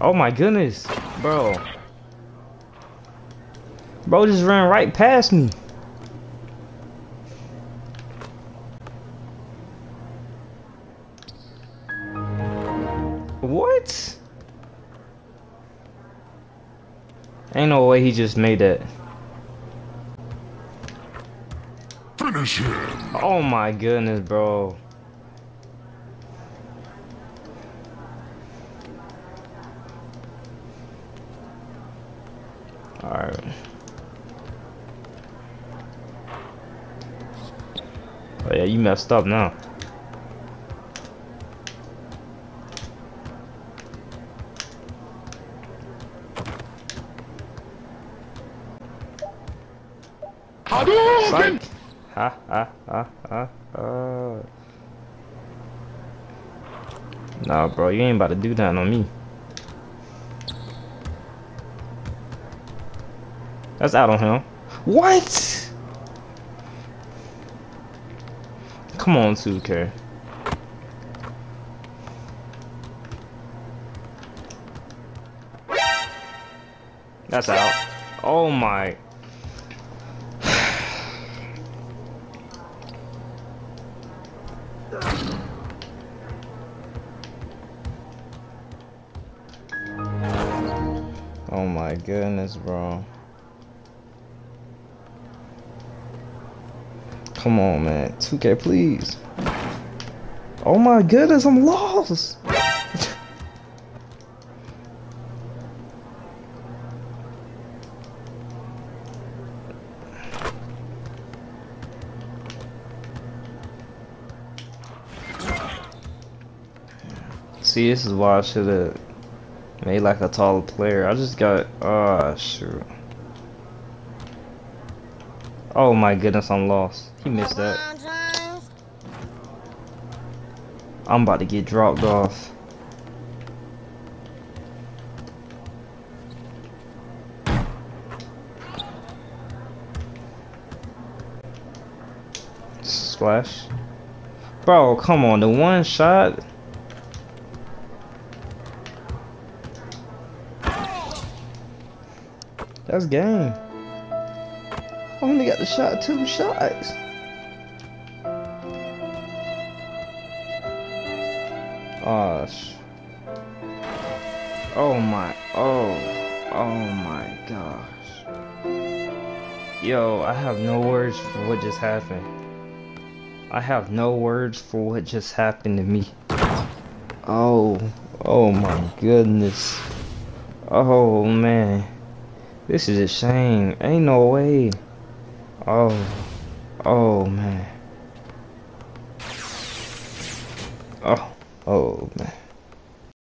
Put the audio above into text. Oh my goodness, bro. Bro just ran right past me. What? Ain't no way he just made that. Finish him. Oh my goodness, bro. Alright. Oh yeah, you messed up now. Psych. Ha ha ha ha ha. Nah bro, you ain't about to do that on me. That's out on him. What? Come on, 2K. That's out. Oh my. Oh my goodness, bro. Come on, man. 2K, please. Oh my goodness, I'm lost. See, this is why I should have made like a taller player. I just got, oh shoot. Oh my goodness, I'm lost. He missed that. I'm about to get dropped off. Splash. Bro, come on, the one shot. That's game. I only got the shot, 2 shots. Oh, oh my, oh, oh my gosh. Yo, I have no words for what just happened. I have no words for what just happened to me. Oh, oh my goodness. Oh man, this is a shame. Ain't no way. Oh, oh man. Oh, oh man.